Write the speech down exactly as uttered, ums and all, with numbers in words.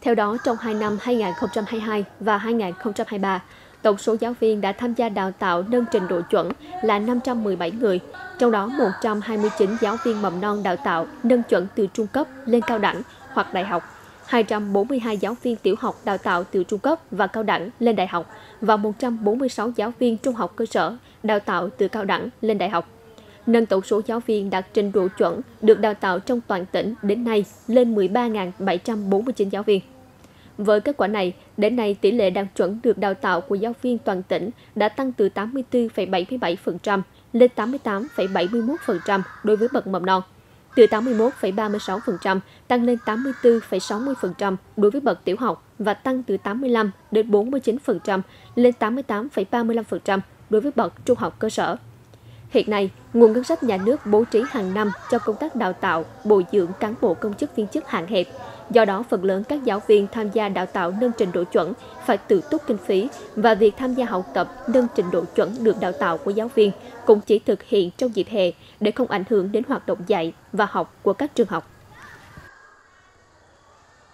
Theo đó, trong hai năm hai nghìn không trăm hai mươi hai và hai nghìn không trăm hai mươi ba, tổng số giáo viên đã tham gia đào tạo nâng trình độ chuẩn là năm trăm mười bảy người, trong đó một trăm hai mươi chín giáo viên mầm non đào tạo nâng chuẩn từ trung cấp lên cao đẳng hoặc đại học, hai trăm bốn mươi hai giáo viên tiểu học đào tạo từ trung cấp và cao đẳng lên đại học và một trăm bốn mươi sáu giáo viên trung học cơ sở đào tạo từ cao đẳng lên đại học. Nâng tổng số giáo viên đạt trình độ chuẩn được đào tạo trong toàn tỉnh đến nay lên mười ba nghìn bảy trăm bốn mươi chín giáo viên. Với kết quả này, đến nay tỷ lệ đạt chuẩn được đào tạo của giáo viên toàn tỉnh đã tăng từ tám mươi tư phẩy bảy mươi bảy phần trăm lên tám mươi tám phẩy bảy mươi mốt phần trăm đối với bậc mầm non, từ tám mươi mốt phẩy ba mươi sáu phần trăm tăng lên tám mươi tư phẩy sáu mươi phần trăm đối với bậc tiểu học và tăng từ tám mươi lăm đến bốn mươi chín phần trăm lên tám mươi tám phẩy ba mươi lăm phần trăm đối với bậc trung học cơ sở. Hiện nay, nguồn ngân sách nhà nước bố trí hàng năm cho công tác đào tạo, bồi dưỡng cán bộ công chức viên chức hạn hẹp. Do đó, phần lớn các giáo viên tham gia đào tạo nâng trình độ chuẩn phải tự túc kinh phí và việc tham gia học tập nâng trình độ chuẩn được đào tạo của giáo viên cũng chỉ thực hiện trong dịp hè để không ảnh hưởng đến hoạt động dạy và học của các trường học.